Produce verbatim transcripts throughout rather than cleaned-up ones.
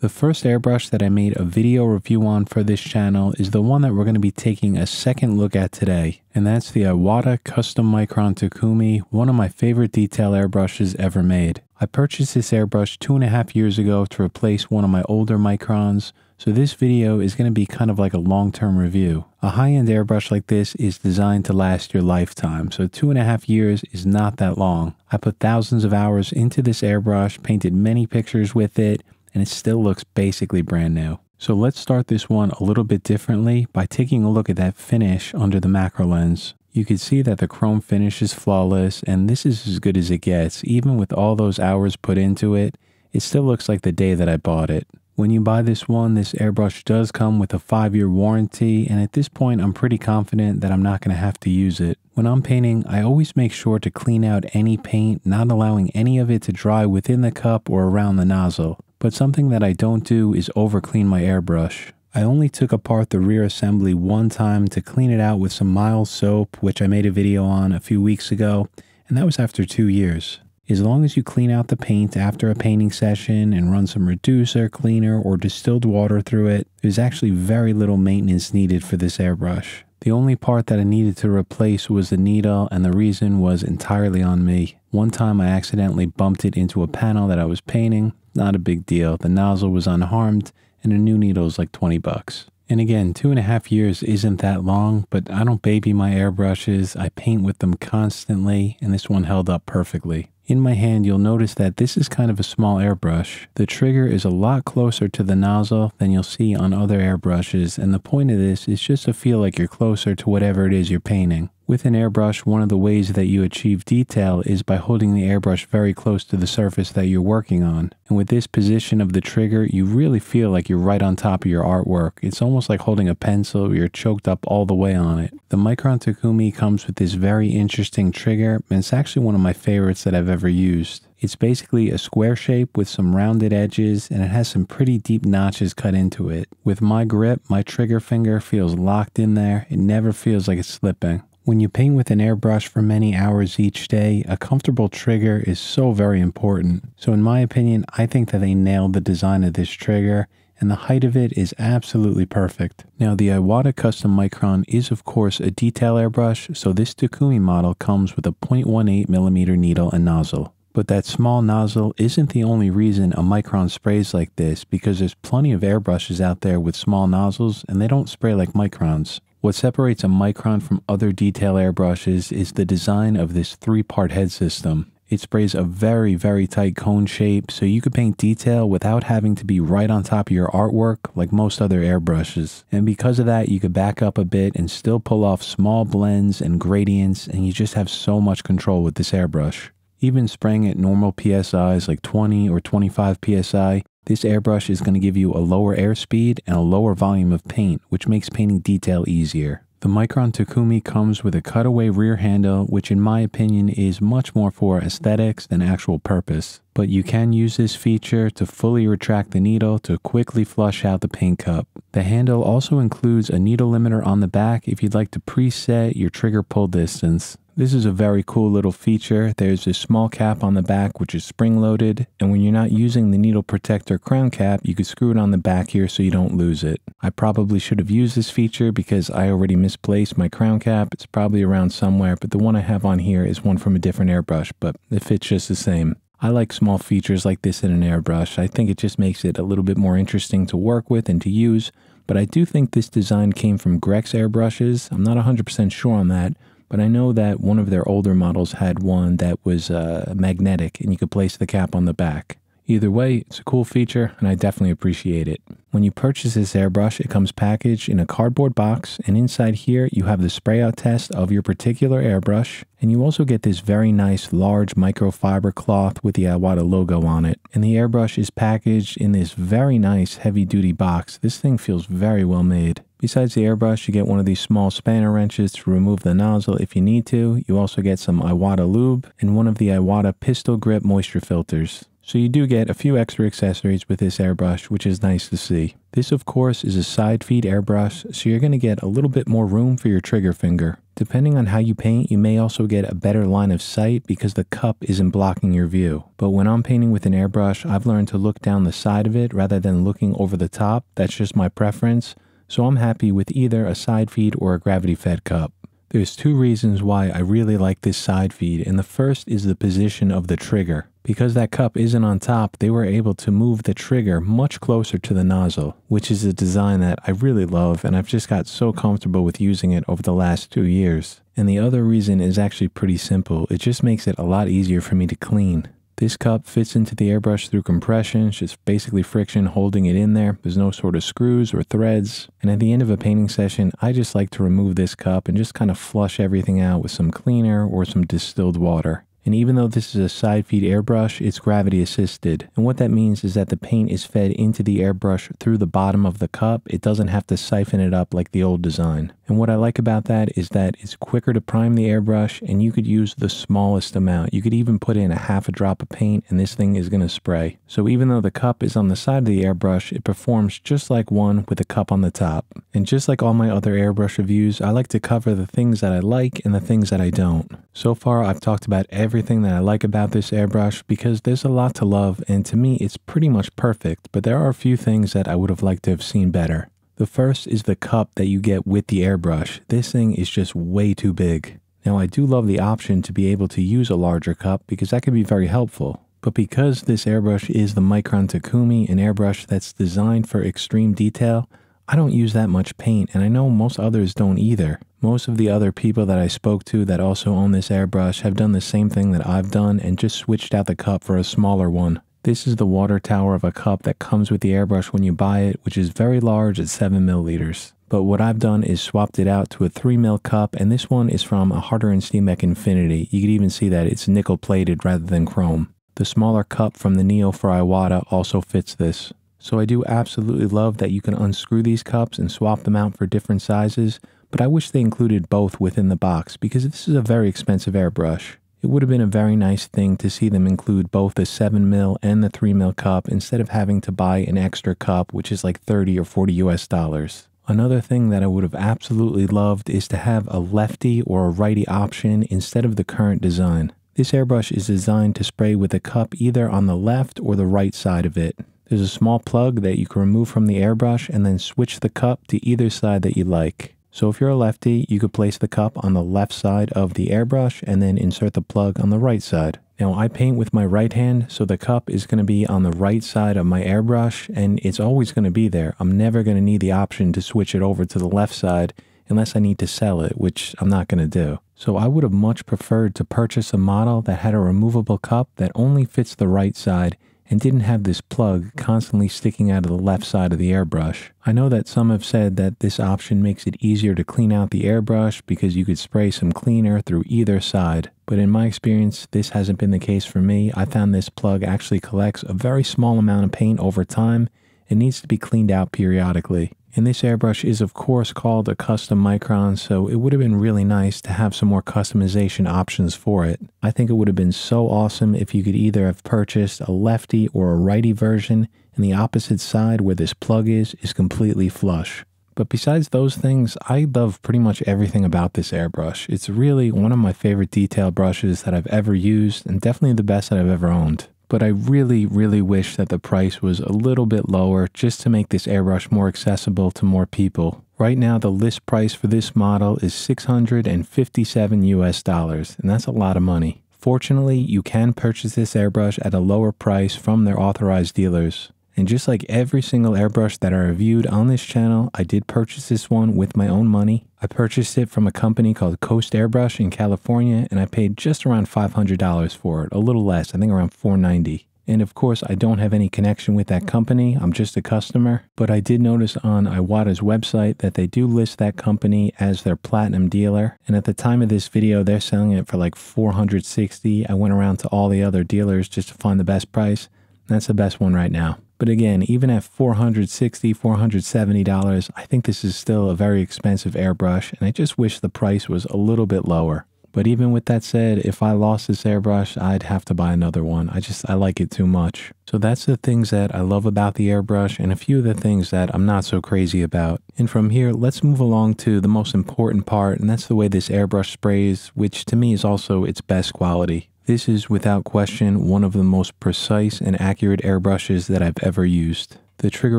The first airbrush that I made a video review on for this channel is the one that we're going to be taking a second look at today, and that's the Iwata Custom Micron Takumi, one of my favorite detail airbrushes ever made. I purchased this airbrush two and a half years ago to replace one of my older Microns, so this video is going to be kind of like a long-term review. A high-end airbrush like this is designed to last your lifetime, so two and a half years is not that long. I put thousands of hours into this airbrush, painted many pictures with it, and it still looks basically brand new. So let's start this one a little bit differently by taking a look at that finish under the macro lens. You can see that the chrome finish is flawless, and this is as good as it gets. Even with all those hours put into it, it still looks like the day that I bought it. When you buy this one, this airbrush does come with a five year warranty, and at this point I'm pretty confident that I'm not going to have to use it. When I'm painting, I always make sure to clean out any paint, not allowing any of it to dry within the cup or around the nozzle. But something that I don't do is over clean my airbrush. I only took apart the rear assembly one time to clean it out with some mild soap, which I made a video on a few weeks ago, and that was after two years. As long as you clean out the paint after a painting session and run some reducer, cleaner, or distilled water through it, there's actually very little maintenance needed for this airbrush. The only part that I needed to replace was the needle, and the reason was entirely on me. One time I accidentally bumped it into a panel that I was painting. Not a big deal, the nozzle was unharmed, and a new needle is like twenty bucks. And again, two and a half years isn't that long, but I don't baby my airbrushes, I paint with them constantly, and this one held up perfectly. In my hand, you'll notice that this is kind of a small airbrush. The trigger is a lot closer to the nozzle than you'll see on other airbrushes, and the point of this is just to feel like you're closer to whatever it is you're painting. With an airbrush, one of the ways that you achieve detail is by holding the airbrush very close to the surface that you're working on. And with this position of the trigger, you really feel like you're right on top of your artwork. It's almost like holding a pencil, you're choked up all the way on it. The Micron Takumi comes with this very interesting trigger, and it's actually one of my favorites that I've ever used. It's basically a square shape with some rounded edges, and it has some pretty deep notches cut into it. With my grip, my trigger finger feels locked in there. It never feels like it's slipping. When you paint with an airbrush for many hours each day, a comfortable trigger is so very important. So in my opinion, I think that they nailed the design of this trigger, and the height of it is absolutely perfect. Now, the Iwata Custom Micron is of course a detail airbrush, so this Takumi model comes with a zero point one eight millimeter needle and nozzle. But that small nozzle isn't the only reason a Micron sprays like this, because there's plenty of airbrushes out there with small nozzles and they don't spray like Microns. What separates a Micron from other detail airbrushes is the design of this three part head system. It sprays a very, very tight cone shape, so you could paint detail without having to be right on top of your artwork like most other airbrushes. And because of that, you could back up a bit and still pull off small blends and gradients, and you just have so much control with this airbrush. Even spraying at normal P S Is like twenty or twenty-five P S I, this airbrush is going to give you a lower airspeed and a lower volume of paint, which makes painting detail easier. The Micron Takumi comes with a cutaway rear handle, which in my opinion is much more for aesthetics than actual purpose. But you can use this feature to fully retract the needle to quickly flush out the paint cup. The handle also includes a needle limiter on the back if you'd like to preset your trigger pull distance. This is a very cool little feature. There's a small cap on the back which is spring-loaded, and when you're not using the needle protector crown cap, you can screw it on the back here so you don't lose it. I probably should have used this feature because I already misplaced my crown cap. It's probably around somewhere, but the one I have on here is one from a different airbrush, but it fits just the same. I like small features like this in an airbrush. I think it just makes it a little bit more interesting to work with and to use, but I do think this design came from Grex airbrushes. I'm not one hundred percent sure on that, but I know that one of their older models had one that was uh, magnetic, and you could place the cap on the back. Either way, it's a cool feature, and I definitely appreciate it. When you purchase this airbrush, it comes packaged in a cardboard box, and inside here you have the spray out test of your particular airbrush, and you also get this very nice large microfiber cloth with the Iwata logo on it. And the airbrush is packaged in this very nice heavy-duty box. This thing feels very well made. Besides the airbrush, you get one of these small spanner wrenches to remove the nozzle if you need to. You also get some Iwata lube and one of the Iwata pistol grip moisture filters. So you do get a few extra accessories with this airbrush, which is nice to see. This, of course, is a side feed airbrush, so you're going to get a little bit more room for your trigger finger. Depending on how you paint, you may also get a better line of sight because the cup isn't blocking your view. But when I'm painting with an airbrush, I've learned to look down the side of it rather than looking over the top. That's just my preference, so I'm happy with either a side feed or a gravity-fed cup. There's two reasons why I really like this side feed, and the first is the position of the trigger. Because that cup isn't on top, they were able to move the trigger much closer to the nozzle, which is a design that I really love, and I've just got so comfortable with using it over the last two years. And the other reason is actually pretty simple. It just makes it a lot easier for me to clean. This cup fits into the airbrush through compression. It's just basically friction holding it in there. There's no sort of screws or threads. And at the end of a painting session, I just like to remove this cup and just kind of flush everything out with some cleaner or some distilled water. And even though this is a side feed airbrush, it's gravity assisted. And what that means is that the paint is fed into the airbrush through the bottom of the cup. It doesn't have to siphon it up like the old design. And what I like about that is that it's quicker to prime the airbrush, and you could use the smallest amount. You could even put in a half a drop of paint and this thing is going to spray. So even though the cup is on the side of the airbrush, it performs just like one with a cup on the top. And just like all my other airbrush reviews, I like to cover the things that I like and the things that I don't. So far, I've talked about every everything that I like about this airbrush because there's a lot to love, and to me it's pretty much perfect, but there are a few things that I would have liked to have seen better. The first is the cup that you get with the airbrush. This thing is just way too big. Now I do love the option to be able to use a larger cup because that can be very helpful. But because this airbrush is the Micron Takumi, an airbrush that's designed for extreme detail, I don't use that much paint, and I know most others don't either. Most of the other people that I spoke to that also own this airbrush have done the same thing that I've done and just switched out the cup for a smaller one. This is the water tower of a cup that comes with the airbrush when you buy it, which is very large at seven milliliters. But what I've done is swapped it out to a three mil cup, and this one is from a Harder and Steamec Infinity. You can even see that it's nickel plated rather than chrome. The smaller cup from the Neo for Iwata also fits this. So I do absolutely love that you can unscrew these cups and swap them out for different sizes, but I wish they included both within the box because this is a very expensive airbrush. It would have been a very nice thing to see them include both the seven mil and the three mil cup instead of having to buy an extra cup, which is like thirty or forty U S dollars. Another thing that I would have absolutely loved is to have a lefty or a righty option instead of the current design. This airbrush is designed to spray with a cup either on the left or the right side of it. There's a small plug that you can remove from the airbrush and then switch the cup to either side that you like. So if you're a lefty, you could place the cup on the left side of the airbrush and then insert the plug on the right side. Now I paint with my right hand, so the cup is going to be on the right side of my airbrush, and it's always going to be there. I'm never going to need the option to switch it over to the left side unless I need to sell it, which I'm not going to do. So I would have much preferred to purchase a model that had a removable cup that only fits the right side and didn't have this plug constantly sticking out of the left side of the airbrush. I know that some have said that this option makes it easier to clean out the airbrush because you could spray some cleaner through either side, but in my experience, this hasn't been the case for me. I found this plug actually collects a very small amount of paint over time and needs to be cleaned out periodically. And this airbrush is of course called a Custom Micron, so it would have been really nice to have some more customization options for it. I think it would have been so awesome if you could either have purchased a lefty or a righty version, and the opposite side where this plug is is completely flush. But besides those things, I love pretty much everything about this airbrush. It's really one of my favorite detail brushes that I've ever used, and definitely the best that I've ever owned. But I really, really wish that the price was a little bit lower just to make this airbrush more accessible to more people. Right now, the list price for this model is six hundred fifty-seven U S dollars, and that's a lot of money. Fortunately, you can purchase this airbrush at a lower price from their authorized dealers. And just like every single airbrush that I reviewed on this channel, I did purchase this one with my own money. I purchased it from a company called Coast Airbrush in California, and I paid just around five hundred dollars for it, a little less, I think around four ninety. And of course, I don't have any connection with that company, I'm just a customer, but I did notice on Iwata's website that they do list that company as their platinum dealer, and at the time of this video, they're selling it for like four hundred sixty dollars. I went around to all the other dealers just to find the best price, and that's the best one right now. But again, even at four hundred sixty dollars, four hundred seventy dollars, I think this is still a very expensive airbrush, and I just wish the price was a little bit lower. But even with that said, if I lost this airbrush, I'd have to buy another one. I just, I like it too much. So that's the things that I love about the airbrush and a few of the things that I'm not so crazy about. And from here, let's move along to the most important part, and that's the way this airbrush sprays, which to me is also its best quality. This is without question one of the most precise and accurate airbrushes that I've ever used. The trigger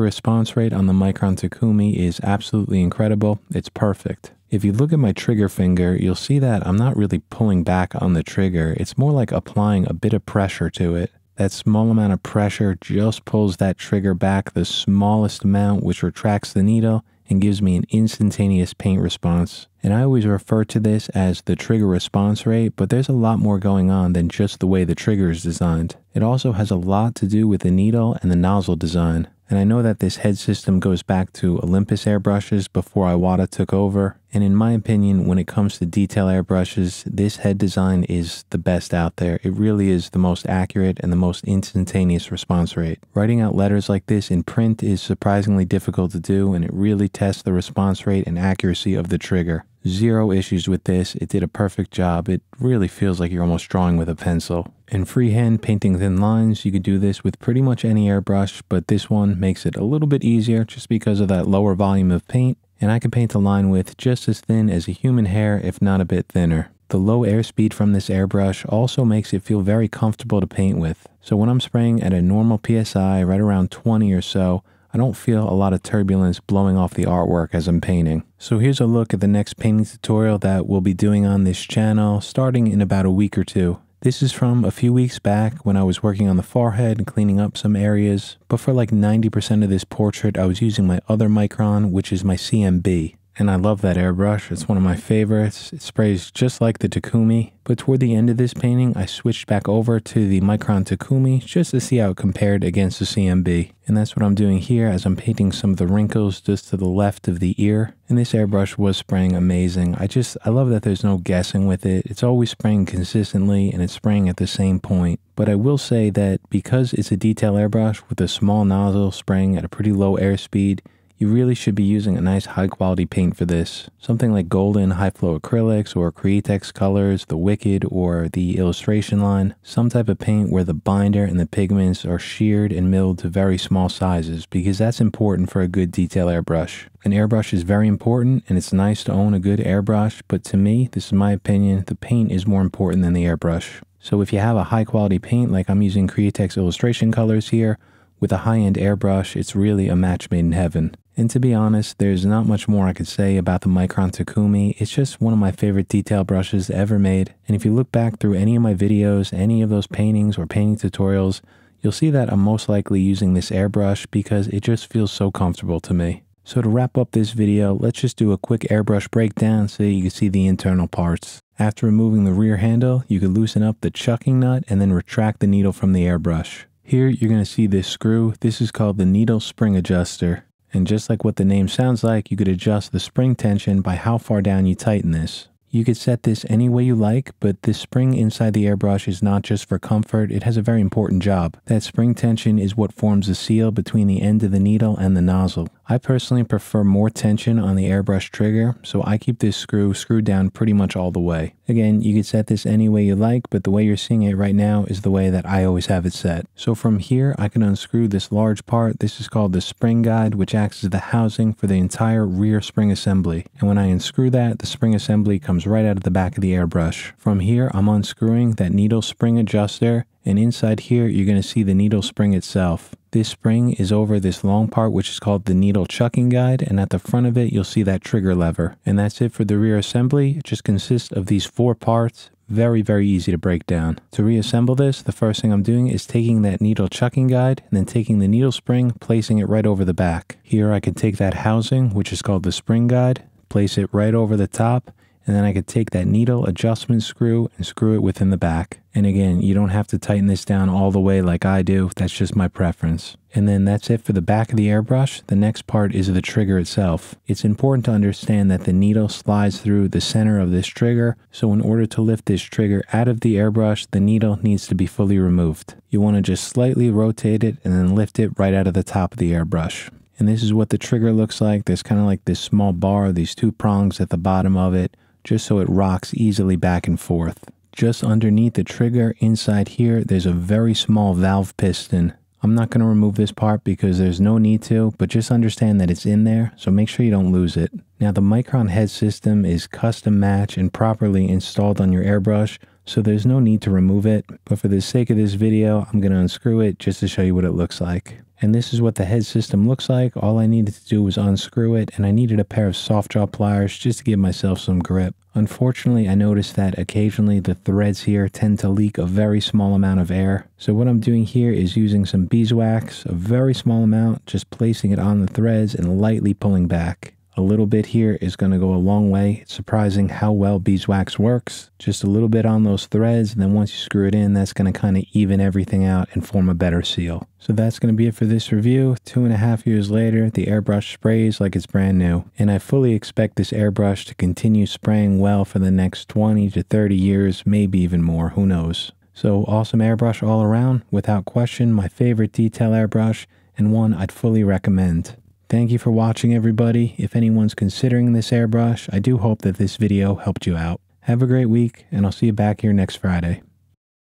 response rate on the Micron Takumi is absolutely incredible. It's perfect. If you look at my trigger finger, you'll see that I'm not really pulling back on the trigger. It's more like applying a bit of pressure to it. That small amount of pressure just pulls that trigger back the smallest amount, which retracts the needle and gives me an instantaneous paint response. And I always refer to this as the trigger response rate, but there's a lot more going on than just the way the trigger is designed. It also has a lot to do with the needle and the nozzle design. And I know that this head system goes back to Olympus airbrushes before Iwata took over. And in my opinion, when it comes to detail airbrushes, this head design is the best out there. It really is the most accurate and the most instantaneous response rate. Writing out letters like this in print is surprisingly difficult to do, and it really tests the response rate and accuracy of the trigger. Zero issues with this. It did a perfect job. It really feels like you're almost drawing with a pencil. In freehand painting thin lines, you could do this with pretty much any airbrush, but this one makes it a little bit easier just because of that lower volume of paint, and I can paint a line with just as thin as a human hair, if not a bit thinner. The low airspeed from this airbrush also makes it feel very comfortable to paint with. So when I'm spraying at a normal P S I, right around twenty or so, I don't feel a lot of turbulence blowing off the artwork as I'm painting. So here's a look at the next painting tutorial that we'll be doing on this channel starting in about a week or two. This is from a few weeks back when I was working on the forehead and cleaning up some areas, but for like ninety percent of this portrait I was using my other Micron, which is my C M B. And I love that airbrush, it's one of my favorites. It sprays just like the Takumi, but toward the end of this painting I switched back over to the Micron Takumi just to see how it compared against the C M B. And that's what I'm doing here as I'm painting some of the wrinkles just to the left of the ear. And this airbrush was spraying amazing. I just, I love that there's no guessing with it. It's always spraying consistently and it's spraying at the same point. But I will say that because it's a detail airbrush with a small nozzle spraying at a pretty low airspeed, you really should be using a nice high quality paint for this. Something like Golden High Flow acrylics or Createx colors, the Wicked or the illustration line. Some type of paint where the binder and the pigments are sheared and milled to very small sizes, because that's important for a good detail airbrush. An airbrush is very important and it's nice to own a good airbrush, but to me, this is my opinion, the paint is more important than the airbrush. So if you have a high quality paint, like I'm using Createx illustration colors here, with a high-end airbrush, it's really a match made in heaven. And to be honest, there's not much more I could say about the Micron Takumi. It's just one of my favorite detail brushes ever made. And if you look back through any of my videos, any of those paintings or painting tutorials, you'll see that I'm most likely using this airbrush because it just feels so comfortable to me. So to wrap up this video, let's just do a quick airbrush breakdown so that you can see the internal parts. After removing the rear handle, you can loosen up the chucking nut and then retract the needle from the airbrush. Here, you're going to see this screw. This is called the needle spring adjuster. And just like what the name sounds like, you could adjust the spring tension by how far down you tighten this. You could set this any way you like, but this spring inside the airbrush is not just for comfort, it has a very important job. That spring tension is what forms the seal between the end of the needle and the nozzle. I personally prefer more tension on the airbrush trigger, so I keep this screw screwed down pretty much all the way. Again, you could set this any way you like, but the way you're seeing it right now is the way that I always have it set. So from here, I can unscrew this large part. This is called the spring guide, which acts as the housing for the entire rear spring assembly. And when I unscrew that, the spring assembly comes right out of the back of the airbrush. From here, I'm unscrewing that needle spring adjuster, and inside here you're going to see the needle spring itself. This spring is over this long part, which is called the needle chucking guide, and at the front of it you'll see that trigger lever. And that's it for the rear assembly. It just consists of these four parts. Very, very easy to break down. To reassemble this, the first thing I'm doing is taking that needle chucking guide and then taking the needle spring, placing it right over the back. Here I can take that housing, which is called the spring guide, place it right over the top, and then I could take that needle adjustment screw and screw it within the back. And again, you don't have to tighten this down all the way like I do, that's just my preference. And then that's it for the back of the airbrush. The next part is the trigger itself. It's important to understand that the needle slides through the center of this trigger, so in order to lift this trigger out of the airbrush, the needle needs to be fully removed. You want to just slightly rotate it and then lift it right out of the top of the airbrush. And this is what the trigger looks like. There's kind of like this small bar, these two prongs at the bottom of it. just so it rocks easily back and forth. Just underneath the trigger, inside here, there's a very small valve piston. I'm not going to remove this part because there's no need to, but just understand that it's in there, so make sure you don't lose it. Now, the Micron head system is custom matched and properly installed on your airbrush, so there's no need to remove it, but for the sake of this video, I'm going to unscrew it just to show you what it looks like. And this is what the head system looks like. All I needed to do was unscrew it, and I needed a pair of soft jaw pliers just to give myself some grip. Unfortunately, I noticed that occasionally the threads here tend to leak a very small amount of air. So what I'm doing here is using some beeswax, a very small amount, just placing it on the threads and lightly pulling back. A little bit here is going to go a long way. It's surprising how well beeswax works. Just a little bit on those threads, and then once you screw it in, that's going to kind of even everything out and form a better seal. So that's going to be it for this review. Two and a half years later, the airbrush sprays like it's brand new. And I fully expect this airbrush to continue spraying well for the next twenty to thirty years, maybe even more, who knows. So awesome airbrush all around, without question, my favorite detail airbrush, and one I'd fully recommend. Thank you for watching, everybody. If anyone's considering this airbrush, I do hope that this video helped you out. Have a great week, and I'll see you back here next Friday.